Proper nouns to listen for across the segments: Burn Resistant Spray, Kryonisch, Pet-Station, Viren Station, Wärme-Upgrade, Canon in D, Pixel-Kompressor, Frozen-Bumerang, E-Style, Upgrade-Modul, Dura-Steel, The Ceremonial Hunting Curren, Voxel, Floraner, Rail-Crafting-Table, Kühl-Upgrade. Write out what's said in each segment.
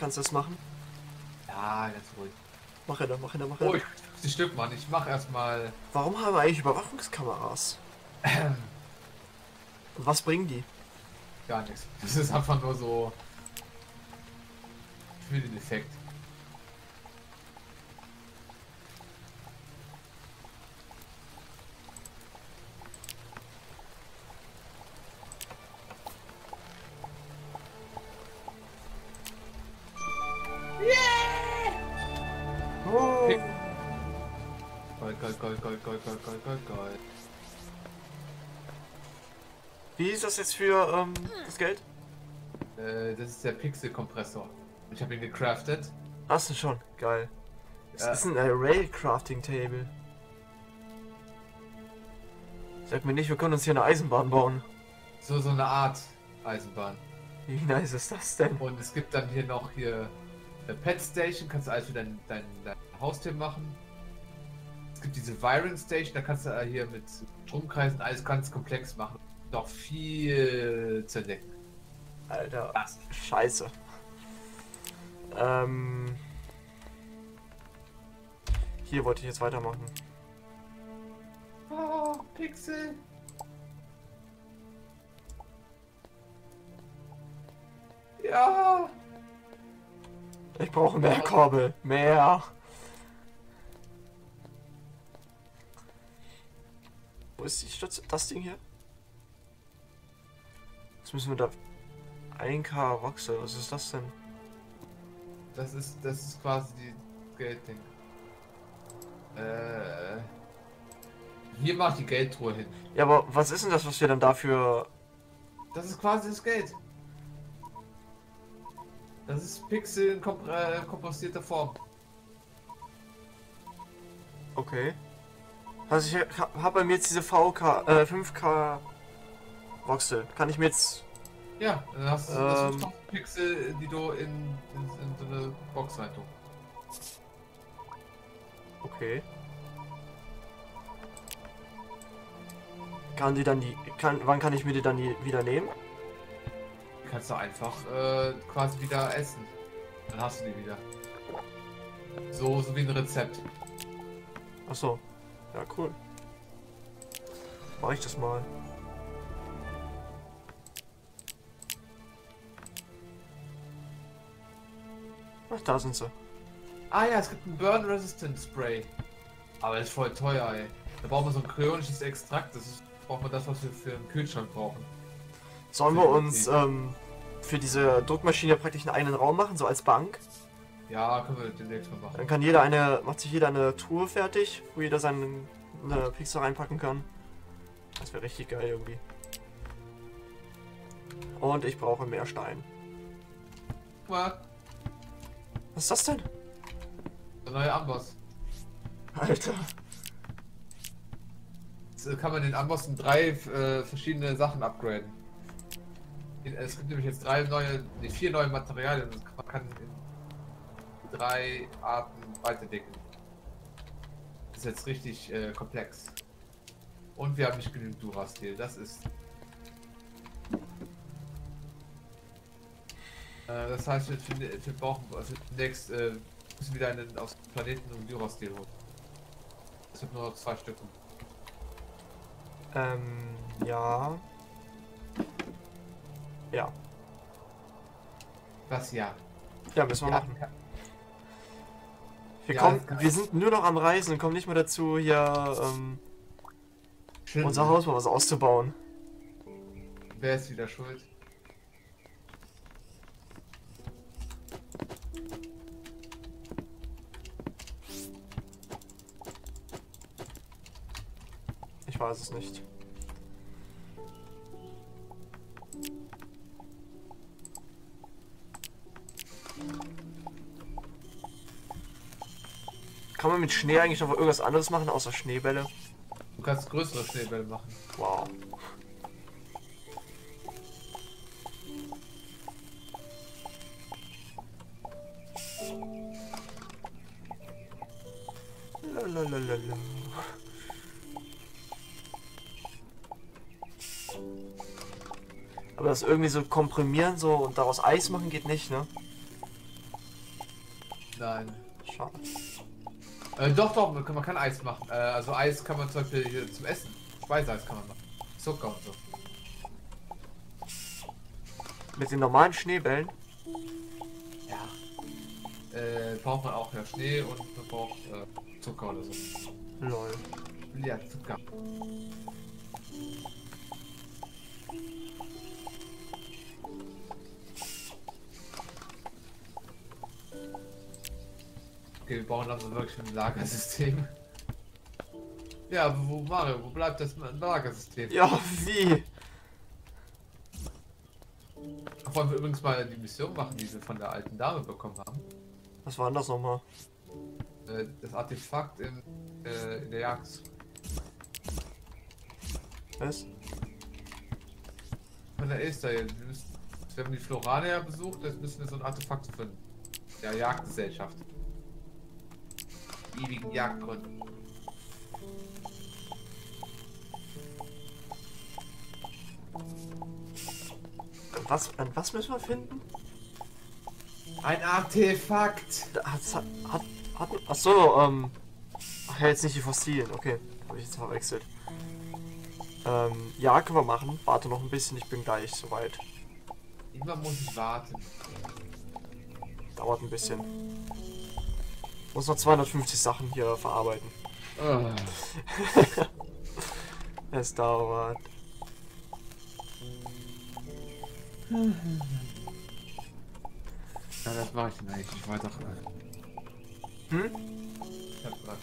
Kannst du das machen? Ja, ganz ruhig. Mach er da. Oh, das stimmt, Mann. Ich mach erstmal. Warum haben wir eigentlich Überwachungskameras? Und was bringen die? Gar nichts. Das ist einfach nur so. Ich will den Effekt. Gold. Wie ist das jetzt für das Geld? Das ist der Pixel-Kompressor. Ich habe ihn gecraftet. Hast du schon? Geil. Das ist ein Rail-Crafting-Table. Sag mir nicht, wir können uns hier eine Eisenbahn bauen. So eine Art Eisenbahn. Wie nice ist das denn? Und es gibt dann hier noch eine Pet-Station. Kannst du alles für dein Haustier machen. Es gibt diese Viren Station, da kannst du hier mit Stromkreisen alles ganz komplex machen. Noch viel zu entdecken. Alter, was? Scheiße. Hier wollte ich jetzt weitermachen. Oh, Pixel. Ja. Ich brauche mehr Korbel. Mehr. Wo ist die Station? Das Ding hier? Jetzt müssen wir da 1K wachsen. Was ist das denn? Das ist quasi die Geldding. Hier macht die Geldtruhe hin. Ja, aber was ist denn das, was wir dann dafür... Das ist quasi das Geld. Das ist Pixel in kompostierter Form. Okay. Also ich habe bei mir jetzt diese 5K Voxel. Kann ich mir jetzt... Ja, dann hast du das Pixel, die du in so eine Box rein tust. Okay. Kann die dann wann kann ich mir die dann wieder nehmen? Kannst du einfach quasi wieder essen. Dann hast du die wieder. So wie ein Rezept. Achso. Ja, cool. Mach ich das mal. Ach, da sind sie. Ah ja, es gibt einen Burn Resistant Spray. Aber das ist voll teuer, ey. Da brauchen wir so ein kryonisches Extrakt. Brauchen wir das, was wir für einen Kühlschrank brauchen. Sollen wir uns für diese Druckmaschine praktisch in einen Raum machen, so als Bank? Ja, können wir demnächst mal machen. Dann kann jeder macht sich jeder eine Truhe fertig, wo jeder seine Pixel reinpacken kann. Das wäre richtig geil irgendwie. Und ich brauche mehr Stein. Was ist das denn? Der neue Amboss. Alter. Jetzt kann man den Amboss in 3 verschiedene Sachen upgraden. Es gibt nämlich jetzt 4 neue Materialien. Man kann 3 Arten weiterdenken. Ist jetzt richtig komplex. Und wir haben nicht genügend Dura-Steel. Das ist. Das heißt, wir brauchen demnächst müssen wieder einen aus dem Planeten und Dura-Steel holen. Es sind nur noch 2 Stück. Ja. Ja. Das ja. Ja, müssen wir machen. Wir sind nur noch am Reisen und kommen nicht mehr dazu, hier unser Haus mal was auszubauen. Wer ist wieder schuld? Ich weiß es nicht. Kann man mit Schnee eigentlich noch irgendwas anderes machen, außer Schneebälle? Du kannst größere Schneebälle machen. Wow. Lalalala. Aber das irgendwie so komprimieren so und daraus Eis machen geht nicht, ne? Nein. Schade. Doch, doch, man kann Eis machen. Also Eis kann man zum Beispiel hier zum Essen. Speiseeis kann man machen. Zucker und so. Mit den normalen Schneebällen? Ja. Braucht man auch ja Schnee und man braucht Zucker oder so. Lol. Ja, Zucker. Okay, wir brauchen also wirklich ein Lagersystem. Ja, wo Mario, wo bleibt das Lagersystem? Ja, wie? Wollen wir übrigens mal die Mission machen, die wir von der alten Dame bekommen haben. Was war denn das nochmal? Das Artefakt in der Jagd. Was? Von der E-Style. Wir haben die Floraner besucht, jetzt müssen wir so ein Artefakt finden. Der Jagdgesellschaft. Ewigen Jagdgründen. An was müssen wir finden? Ein Artefakt! Achso, ach, jetzt nicht die Fossilien, okay. Habe ich jetzt verwechselt. Ja, können wir machen. Warte noch ein bisschen, ich bin gleich soweit. Immer muss ich warten. Dauert ein bisschen. Muss noch 250 Sachen hier verarbeiten. Es dauert. Ja, das mache ich denn eigentlich nicht weiter. Hm? Ich hab grad.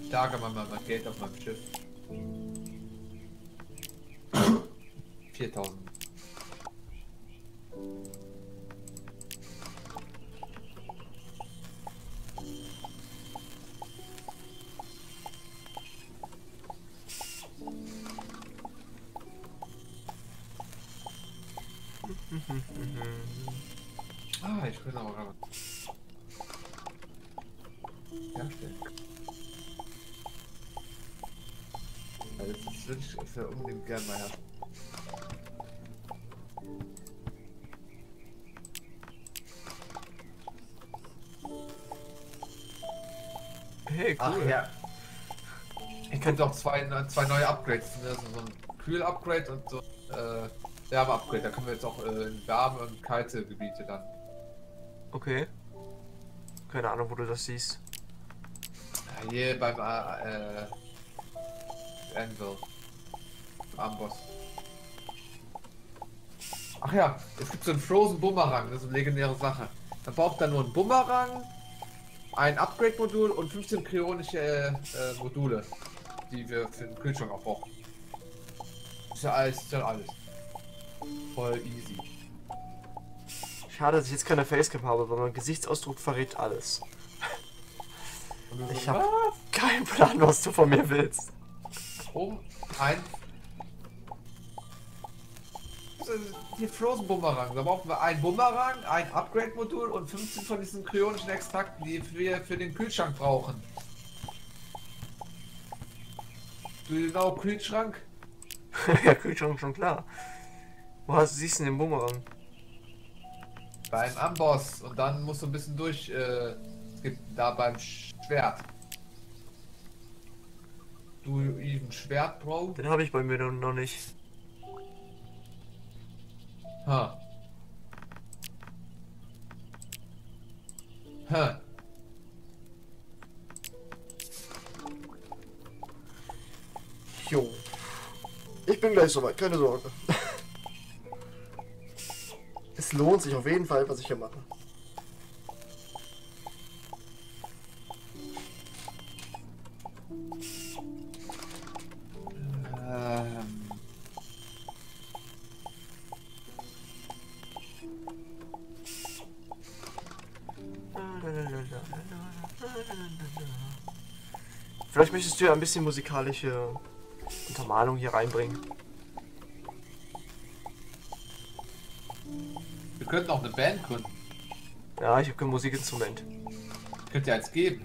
Ich lagere mal mein Geld auf meinem Schiff. 4000. Ah, ich bin aber gerade. Ja, stimmt. Also das würde ich für unbedingt gerne mal haben. Hey, cool. Ach, ja. Ich könnte auch zwei neue Upgrades, so ein Kühl-Upgrade und so Wärme-Upgrade, da können wir jetzt auch in Wärme- und kalte Gebiete dann. Okay. Keine Ahnung, wo du das siehst. Ja, hier beim Anvil. Amboss. Ach ja, es gibt so einen Frozen-Bumerang, das ist eine legendäre Sache. Man braucht dann nur einen Bumerang, ein Upgrade-Modul und 15 kryonische Module, die wir für den Kühlschrank auch brauchen. Das ist ja alles, voll easy. Schade, dass ich jetzt keine Facecam habe, weil mein Gesichtsausdruck verrät alles. Ich habe keinen Plan, was du von mir willst. Um ein... Die Frozen-Bumerang. Da brauchen wir einen Bumerang, ein Upgrade-Modul und 15 von diesen kryonischen Extrakten, die wir für den Kühlschrank brauchen. Genau, Kühlschrank? Ja, Kühlschrank schon klar. Wo siehst du den Bumerang? Beim Amboss und dann musst du ein bisschen durch. Es gibt da beim Schwert. Du eben Schwert, Bro? Den habe ich bei mir noch nicht. Ha. Ha. Jo. Ich bin gleich soweit, keine Sorge. Es lohnt sich auf jeden Fall, was ich hier mache. Vielleicht möchtest du ja ein bisschen musikalische Untermalung hier reinbringen. Wir könnten auch eine Band gründen. Ja, ich habe kein Musikinstrument. Könnt ihr eins geben?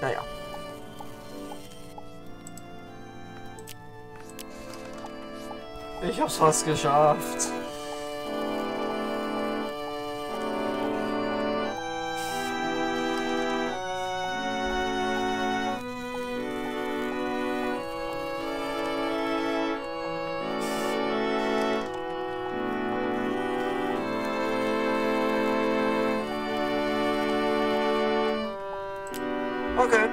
Naja. Ich hab's fast geschafft. Okay.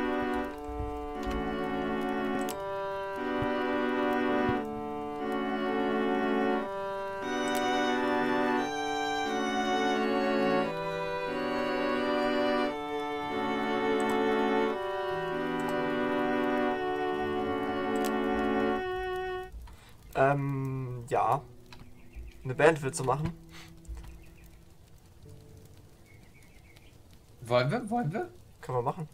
Ja. Eine Band willst du machen? Wollen wir? Wollen wir? Können wir machen.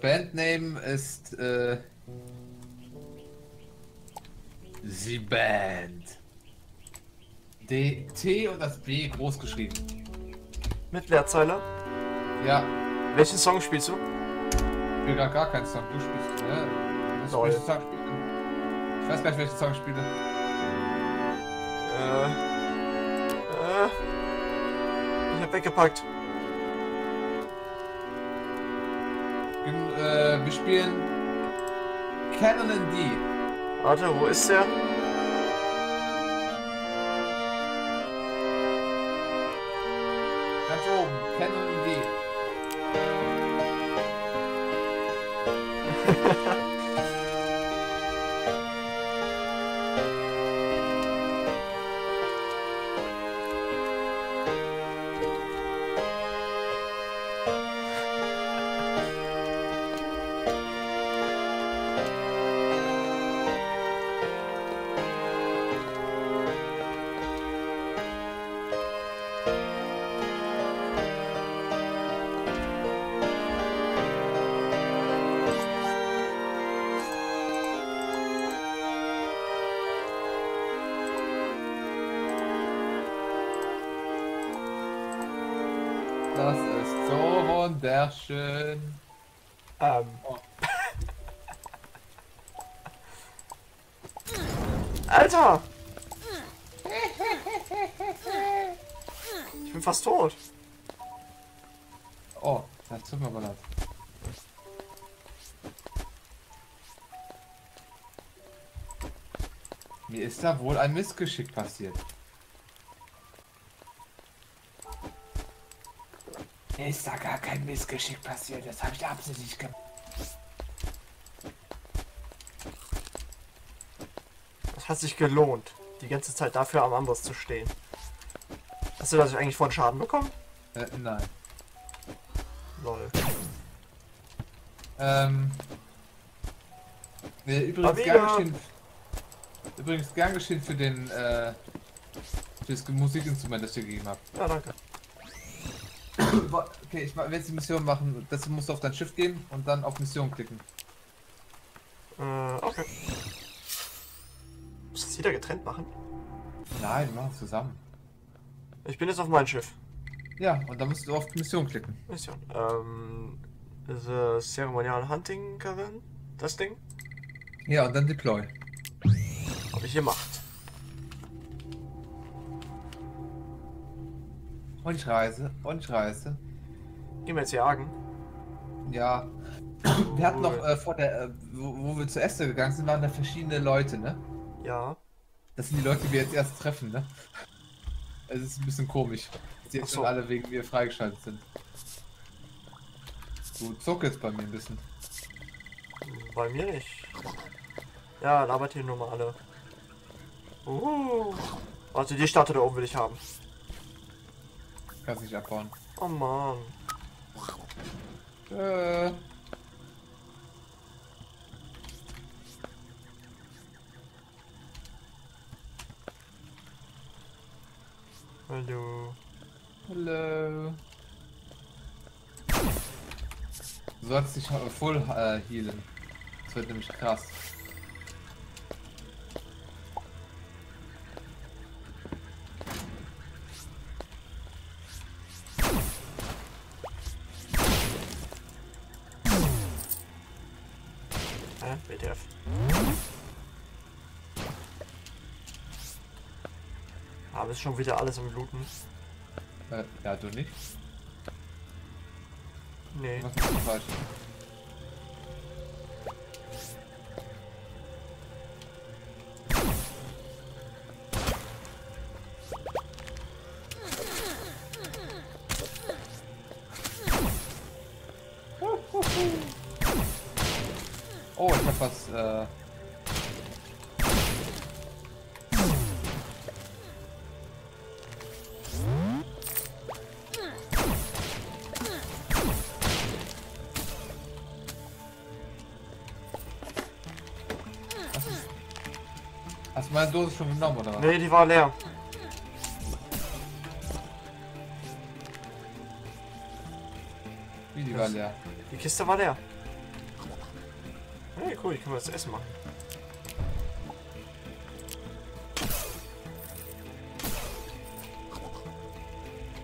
Bandname ist The Band. D, T und das B groß geschrieben. Mit Leerzeiler? Ja. Welchen Song spielst du? Ich spiele gar keinen Song. Du spielst, ne? Ich weiß gar nicht, welchen Song ich spiele. Ich hab weggepackt. Wir spielen Canon in D. Warte, wo ist der? Ganz oben, Canon in D. Das ist so wunderschön. Oh. Alter! Ich bin fast tot. Oh, das tut mir aber leid. Mir ist da wohl ein Missgeschick passiert. Mir ist da gar kein Missgeschick passiert, das habe ich absichtlich gemacht. Das hat sich gelohnt, die ganze Zeit dafür am Amboss zu stehen. Hast du das eigentlich von Schaden bekommen? Nein. Lol. Übrigens gern geschehen für den für das Musikinstrument, das ich dir gegeben habe. Ja, danke. Okay, ich will jetzt die Mission machen. Das musst du auf dein Schiff gehen und dann auf Mission klicken. Okay. Muss das jeder getrennt machen? Nein, wir machen es zusammen. Ich bin jetzt auf mein Schiff. Ja, und dann musst du auf Mission klicken. Mission. The Ceremonial Hunting Curren? Das Ding? Ja, und dann Deploy. Hab ich gemacht. Und ich reise, Gehen wir jetzt jagen? Ja. Wir hatten noch vor der, wo wir zu Esther gegangen sind, waren da verschiedene Leute, ne? Ja. Das sind die Leute, die wir jetzt erst treffen, ne? Es ist ein bisschen komisch, dass die jetzt schon alle wegen mir freigeschaltet sind. Du zuckelst bei mir ein bisschen. Bei mir nicht. Ja, labert hier nur mal alle. Also die Statue da oben will ich haben. Kannst nicht abbauen. Oh Mann. Hallo. Hallo. Du sollst dich voll healen. Das wird nämlich krass. Aber ist schon wieder alles am Looten. Ja, du nicht? Nee. Was ist denn falsch? Oh, ich hab was, Hast du meine Dose schon genommen, oder? Nee, die war leer. Wie, die war leer? Die Kiste war leer. Hey, cool, ich kann mir das Essen machen.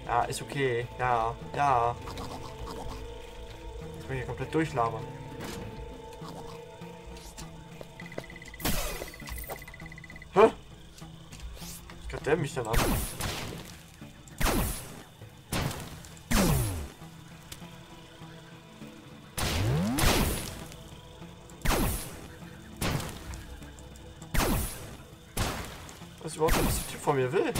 Ja, ist okay. Ja, ja. Ich bin hier komplett durchlabern. Hä? Ich kann der mich dann an. Von mir will.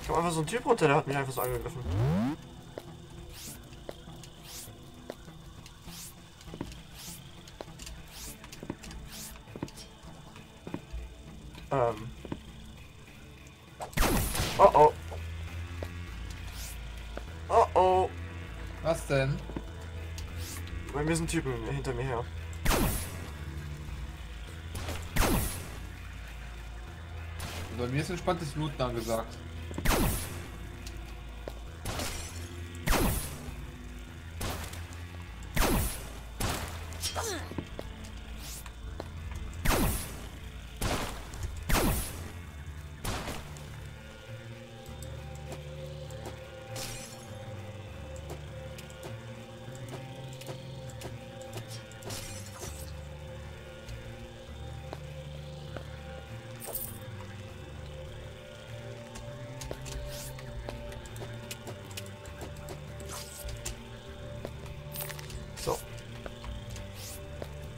Ich habe einfach so einen Typ runter, der hat mich einfach so angegriffen. Oh oh. Oh oh. Was denn? Bei mir sind Typen hinter mir her. Bei mir ist entspanntes Looten angesagt.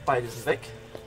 Beide sind weg.